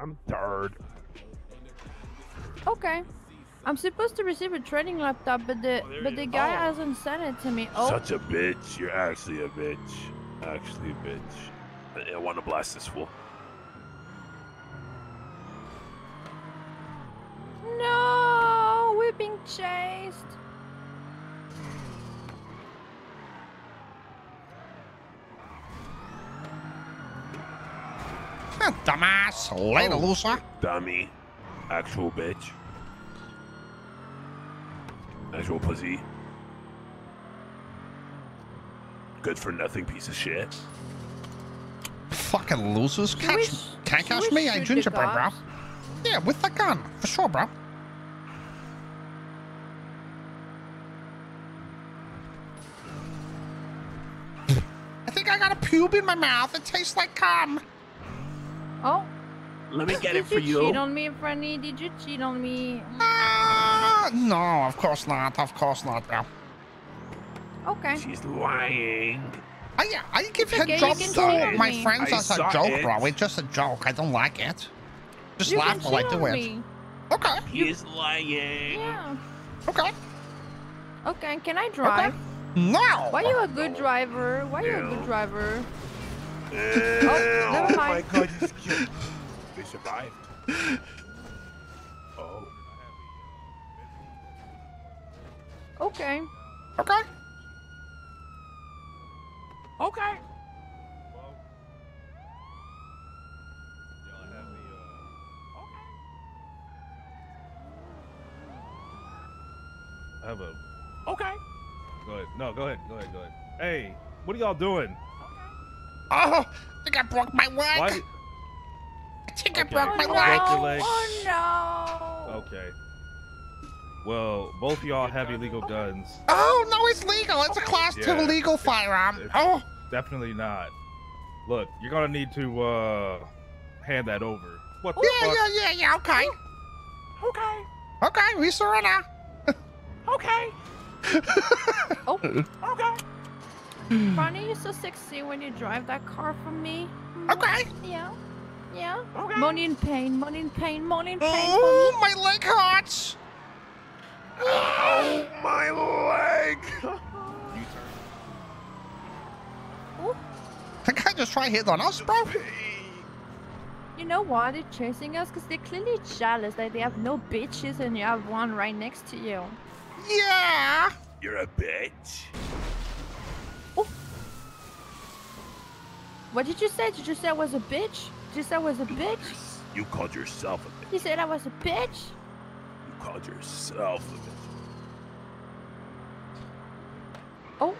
I'm tired. Okay. I'm supposed to receive a training laptop, but the guy hasn't sent it to me. Oh. Such a bitch. You're actually a bitch. Actually a bitch. I want to blast this fool. No, we're being chased. Dumbass. Later, loser. Dummy. Actual bitch. Actual pussy. Good for nothing piece of shit. Fucking losers. Can't catch me, I gingerbread, bro. Yeah, with the gun. For sure, bro. I think I got a pube in my mouth. It tastes like cum. Oh. Let me get it for you. Did you cheat on me, Franny? Did you cheat on me? No, of course not. Of course not, bro. Okay. She's lying. Oh, yeah. I give head jobs to my friends as a joke, bro. It's just a joke. I don't like it. Just laugh while I do it. Okay. He's lying. Yeah. Okay. Okay. Can I drive? No. Why are you a good driver? Why are you a good driver? Oh, never mind. Oh my God, he's cute. They survived. Oh. Okay. Okay. Okay. I have a. Okay. Go ahead. No, go ahead. Go ahead. Go ahead. Hey, what are y'all doing? Oh, I think I broke my leg. Did... I think I broke my leg. Broke your leg. Oh no. Okay. Well, both of y'all have illegal guns. Oh no, it's legal. It's a class 2 legal firearm. Oh. Definitely not. Look, you're gonna need to hand that over. What the fuck? Yeah. Okay. Okay. Okay, we surrender. Okay. Oh. Okay. Funny, you're so sexy when you drive that car from me. Okay. Yeah. Yeah. Okay. Money in pain, money in pain, money in pain. Oh, my leg hurts. Oh, my leg. Oh. I can't just try hit on us, bro. You know why they're chasing us? Because they're clearly jealous that they have no bitches and you have one right next to you. Yeah. You're a bitch. What did you say? Did you say I was a bitch? Did you say I was a bitch? You called yourself a bitch. You said I was a bitch? You called yourself a bitch. Oh.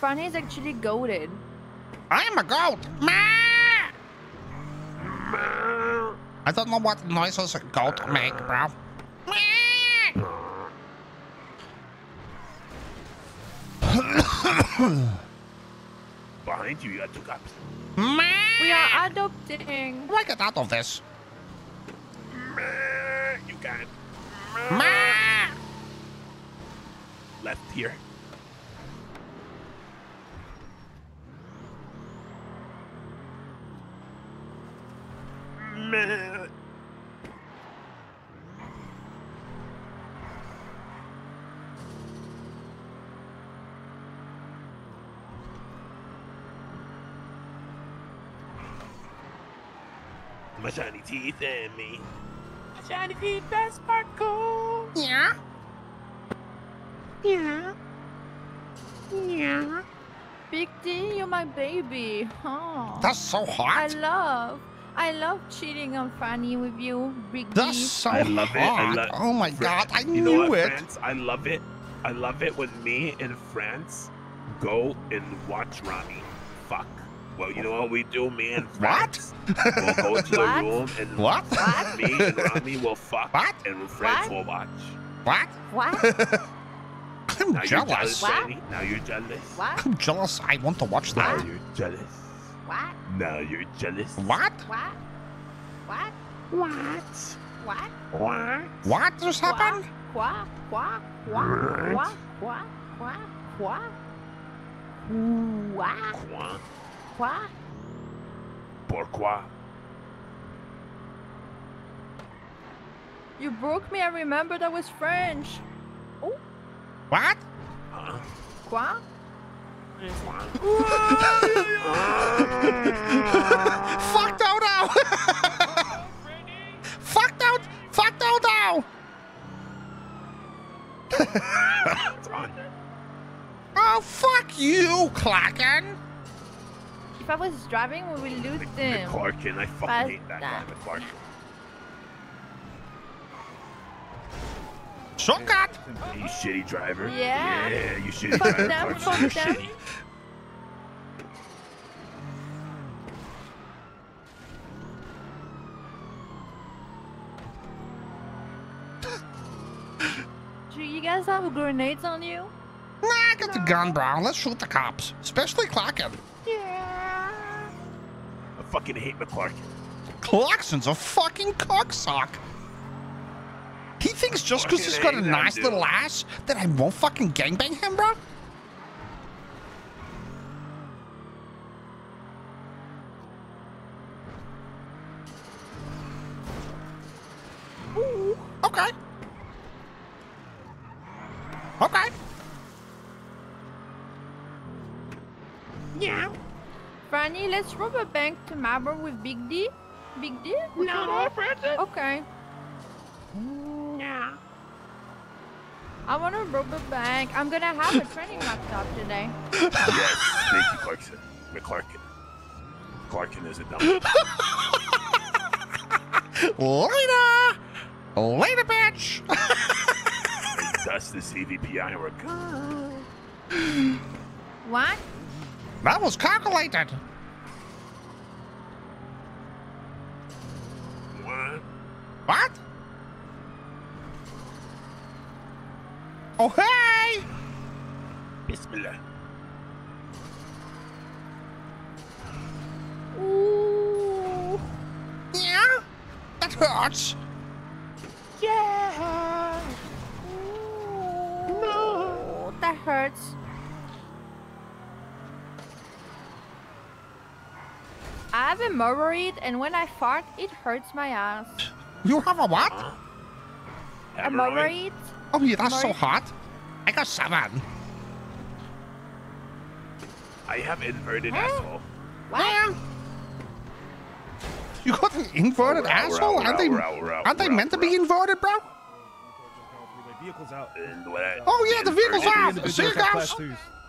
Franny's actually goated. I am a goat. I don't know what noises a goat make, bro. Behind you, you got two cops. We are adopting. Do I get out of this? You can. Left here. My shiny teeth and me. My shiny teeth that sparkle. Yeah. Yeah. Yeah. Big D, you're my baby. Huh? That's so hot. I love cheating on Franny with you, Big D. That's so hot. I love it. Oh my God, I knew it. France, I love it. I love it when me and France go and watch Ramee. Fuck. Well, you know what we do, me and France? What? We'll go to the room and what? Me and Ramee will fuck and France will watch. What? What? I'm jealous. Now you're jealous. What? I'm jealous. I want to watch that. Now you're jealous. What? Now you're jealous. What? What? What? What? What? What? What just happened? What? What? What? What? What? What? What? What? What? What? Pourquoi? You broke me, I remember that was French. Oh. What? Quoi? Fucked out now! Fucked out! Fucked out now! Oh, fuck you, Clarkson! If I was driving, we would lose them. Clarkson, I fucking hate that guy, the Clarkson. Shortcut! You shitty driver. Yeah. Yeah, you shitty driver. Fuck them. Shitty. Do you guys have grenades on you? Nah, I got the gun, bro. Let's shoot the cops. Especially Clarkson. Yeah. I fucking hate McClarkin. Clarkson's a fucking cocksock. He thinks just because he's got a nice little ass that I won't fucking gangbang him, bro? Ooh. Okay. Okay. Yeah. Franny, let's rob a bank to Marble with Big D. Big D? No, Francis. Okay. I want to rob a bank. I'm going to have a training laptop today. Yes, thank you, Clarkson. McClarkin. Clarkson is a dumb. Later! Later, bitch! Dust this EVPI or a What? That was calculated. What? What? Oh, hey! Bismillah. Ooh. Yeah? That hurts. Yeah. Ooh. No. That hurts. I have a hemorrhoid, and when I fart, it hurts my ass. You have a what? A hemorrhoid? Oh yeah, that's so hot. I got 7. I have inverted asshole. Wow. You got an inverted asshole? Aren't they meant to be inverted, bro? Oh yeah, the vehicle's out. See you guys.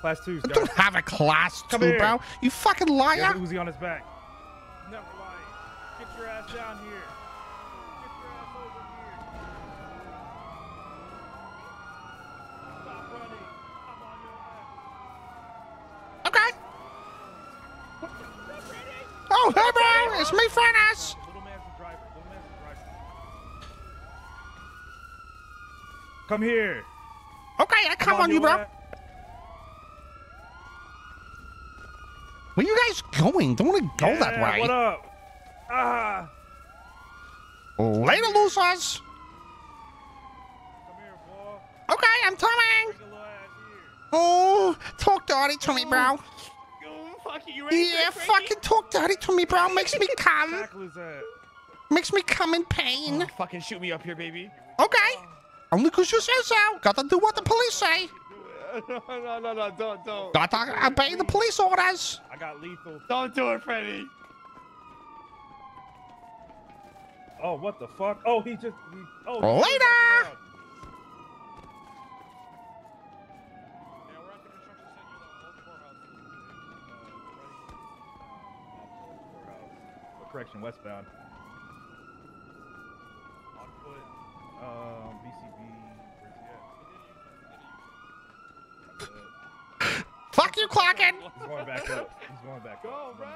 Class 2s. I don't have a class 2, bro. You fucking liar. Uzi on his back. Never lie. Get your ass down here. Oh, hey, bro! It's me, Francis! Come here! Okay, I come on you, bro! Way. Where you guys going? Don't want to go that way! What up? Ah! Later, losers! Come here, boy. Okay, I'm coming! Oh, talk dirty to me, bro! Yeah, fucking talk dirty to me, bro. Makes me come. Makes me come in pain. Oh, fucking shoot me up here, baby. Okay. Only because you say so. Gotta do what the police say. No, don't. Gotta obey the police orders. I got lethal. Don't do it, Freddy. Oh, what the fuck? Oh, he just... Oh, later. Correction, westbound. On foot. BCB. Fuck you, Clarkson! He's going back up. He's going back up. Go, bro.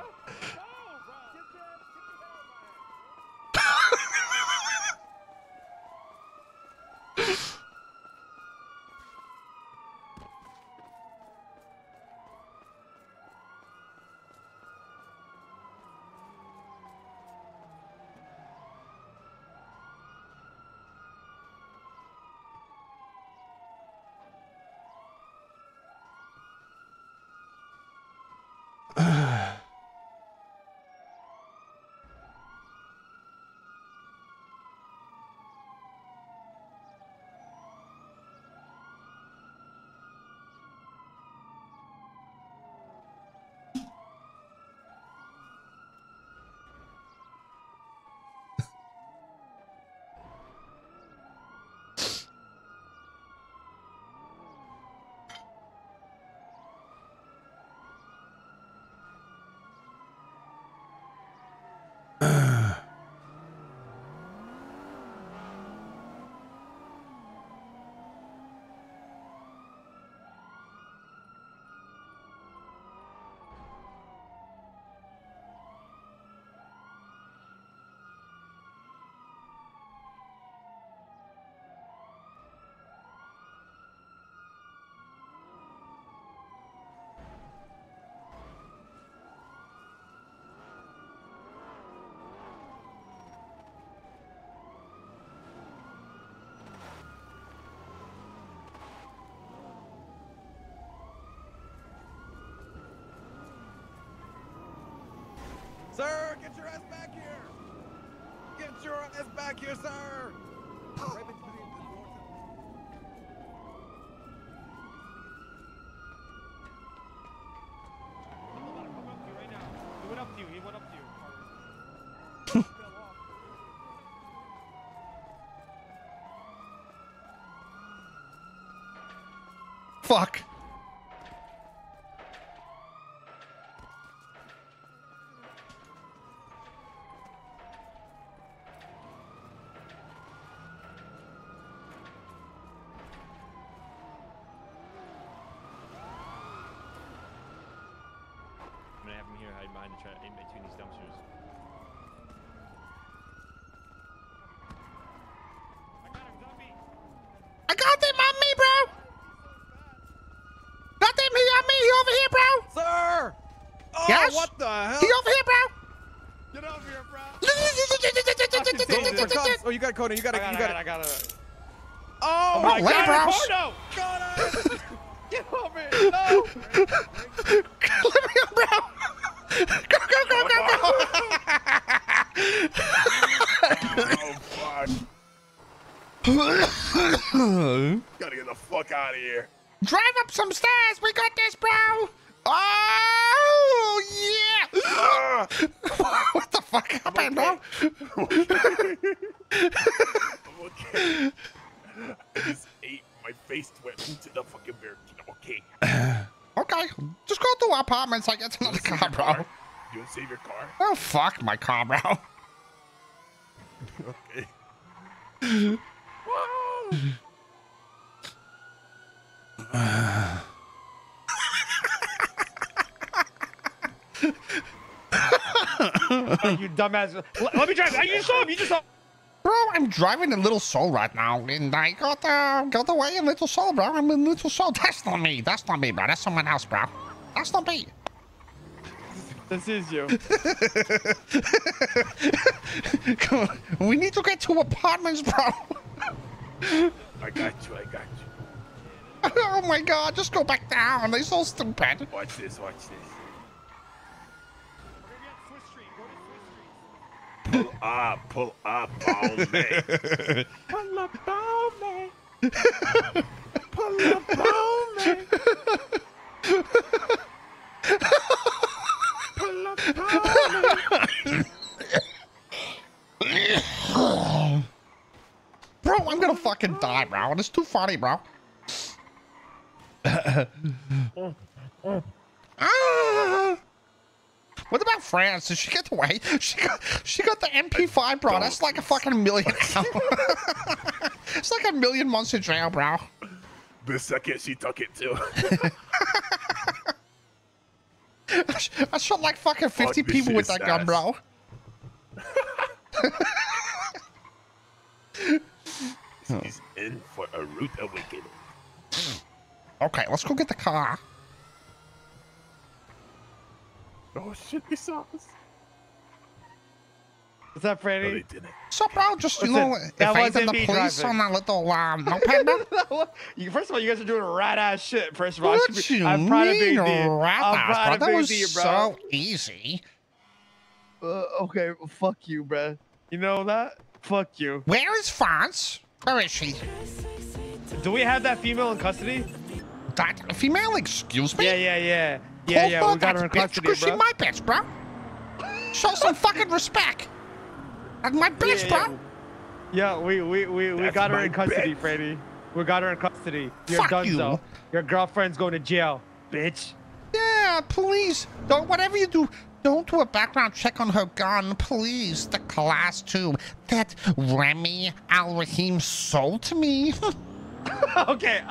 Sir, get your ass back here! Get your ass back here, sir! Fuck. I'm gonna have him here hide behind and try to aim between these dumpsters. I got him, zombie! I got them on me, bro! Got them here on me! He over here, bro! Sir! Oh, yes? What the hell? He over here, bro! Get over here, bro! Oh, you got it, Conan. You got it. I got it. Oh, my God! Porno! Got it! Get over here! No! Let me up, bro! Go! Oh, fuck. Gotta get the fuck out of here. Drive up some stairs. We got this, bro. Oh, yeah. What the fuck happened, bro? I'm okay. I just ate my face wet into the fucking beer. Okay. Just go through our apartments. I get another car, bro. You want to save your car? Oh, fuck my car, bro. Okay. Whoa. Oh, you dumbass. Let me drive. Oh, you just saw him. Bro, I'm driving a Little Soul right now, and I got away in Little Soul, bro. I'm in Little Soul. That's not me. That's not me, bro. That's someone else, bro. That's not me. This is you. Come on. We need to get to apartments, bro. I got you. Oh my God, just go back down. They're so stupid. Watch this. Pull up on me. Pull up on me. Pull up on me. Pull up on me. Bro, I'm gonna fucking die, bro. It's too funny, bro. What about France? Did she get away? She got the MP5, bro. That's like a fucking million. It's like a million months in jail, bro. The second she took it too. I shot like fucking 50 people with that gun, bro. She's in for a rude awakening. Okay, let's go get the car. Oh shit, they saw us. What's up, Franny? No, they didn't. So, bro, just, you know, evading the police on that little notepad, bro. First of all, you guys are doing rat-ass shit, first of all. I'm proud of being rat-ass, bro. That was so easy. Okay, well, fuck you, bro. You know that? Fuck you. Where is France? Where is she? Do we have that female in custody? That female, excuse me? Yeah, we got her in custody, bitch, bro. She my bitch, bro. Show some fucking respect. That's my bitch, bro. Yeah, we got her in custody, Freddy. We got her in custody. You're done, though. Your girlfriend's going to jail, bitch. Yeah, please. Don't, whatever you do, don't do a background check on her gun, please. The class 2 that Ramee Al-Rahim sold to me. Okay,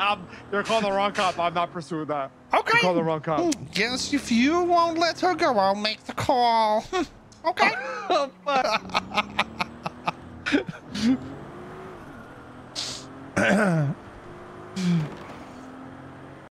you're calling the wrong cop. I'm not pursuing that. Okay. You're calling the wrong cop. Guess if you won't let her go, I'll make the call. Okay. Oh, fuck.